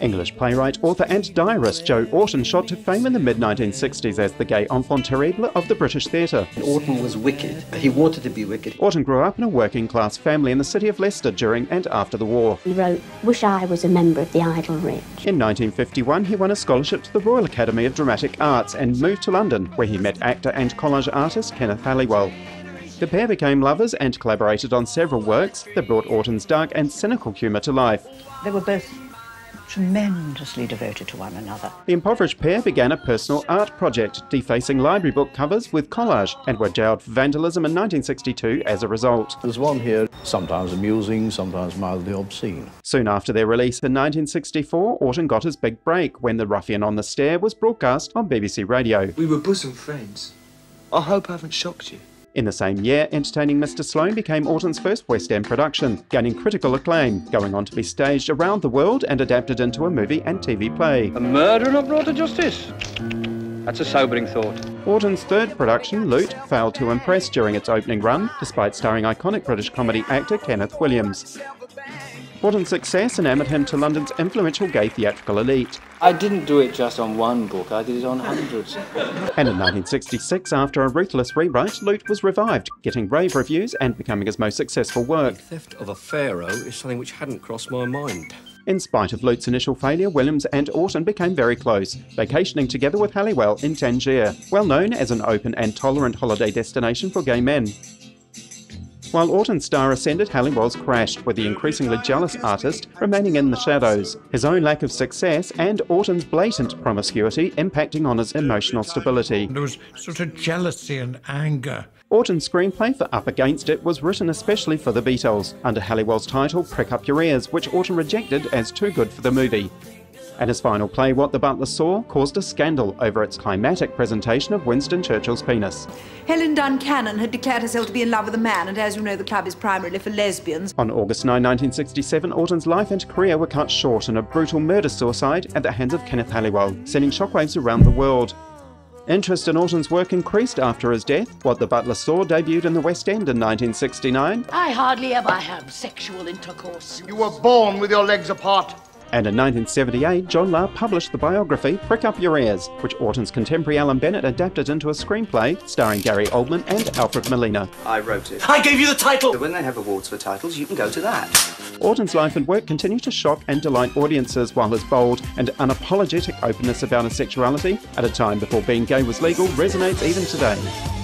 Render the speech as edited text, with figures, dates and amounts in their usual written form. English playwright, author and diarist Joe Orton shot to fame in the mid-1960s as the gay enfant terrible of the British theatre. Orton was wicked. He wanted to be wicked. Orton grew up in a working-class family in the city of Leicester during and after the war. He wrote, "Wish I was a member of the idle rich." In 1951, he won a scholarship to the Royal Academy of Dramatic Arts and moved to London, where he met actor and collage artist Kenneth Halliwell. The pair became lovers and collaborated on several works that brought Orton's dark and cynical humour to life. They were both tremendously devoted to one another. The impoverished pair began a personal art project, defacing library book covers with collage, and were jailed for vandalism in 1962 as a result. There's one here, sometimes amusing, sometimes mildly obscene. Soon after their release in 1964, Orton got his big break when The Ruffian on the Stair was broadcast on BBC Radio. We were bosom friends. I hope I haven't shocked you. In the same year, Entertaining Mr. Sloane became Orton's first West End production, gaining critical acclaim, going on to be staged around the world and adapted into a movie and TV play. A murderer brought to justice? That's a sobering thought. Orton's third production, Loot, failed to impress during its opening run, despite starring iconic British comedy actor Kenneth Williams. Orton's success enamored him to London's influential gay theatrical elite. I didn't do it just on one book, I did it on hundreds. And in 1966, after a ruthless rewrite, Loot was revived, getting rave reviews and becoming his most successful work. The theft of a pharaoh is something which hadn't crossed my mind. In spite of Loot's initial failure, Williams and Orton became very close, vacationing together with Halliwell in Tangier, well known as an open and tolerant holiday destination for gay men. While Orton's star ascended, Halliwell's crashed, with the increasingly jealous artist remaining in the shadows, his own lack of success and Orton's blatant promiscuity impacting on his emotional stability. There was sort of jealousy and anger. Orton's screenplay for Up Against It was written especially for the Beatles, under Halliwell's title Prick Up Your Ears, which Orton rejected as too good for the movie. And his final play, What the Butler Saw, caused a scandal over its climatic presentation of Winston Churchill's penis. Helen Duncan had declared herself to be in love with a man, and as you know, the club is primarily for lesbians. On August 9, 1967, Orton's life and career were cut short in a brutal murder-suicide at the hands of Kenneth Halliwell, sending shockwaves around the world. Interest in Orton's work increased after his death. What the Butler Saw debuted in the West End in 1969. I hardly ever have sexual intercourse. You were born with your legs apart. And in 1978, John Lahr published the biography Prick Up Your Ears, which Orton's contemporary Alan Bennett adapted into a screenplay starring Gary Oldman and Alfred Molina. I wrote it. I gave you the title! So when they have awards for titles, you can go to that. Orton's life and work continue to shock and delight audiences, while his bold and unapologetic openness about his sexuality, at a time before being gay was legal, resonates even today.